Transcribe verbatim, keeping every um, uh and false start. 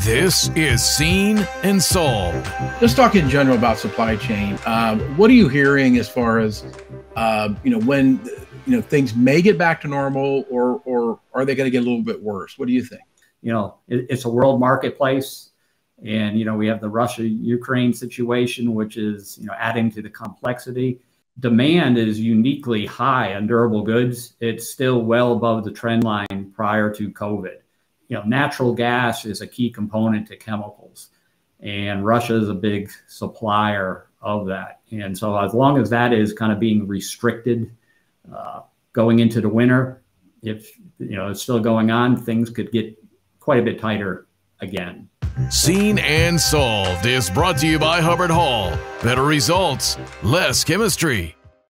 This is Seen and Solved. Let's talk in general about supply chain. Um, what are you hearing as far as uh, you know when you know things may get back to normal, or or are they going to get a little bit worse? What do you think? You know, it, it's a world marketplace, and you know we have the Russia-Ukraine situation, which is you know adding to the complexity. Demand is uniquely high on durable goods. It's still well above the trend line prior to COVID. You know, natural gas is a key component to chemicals, and Russia is a big supplier of that. And so as long as that is kind of being restricted uh, going into the winter, if you know it's still going on, things could get quite a bit tighter again. Seen and Solved is brought to you by Hubbard Hall. Better results, less chemistry.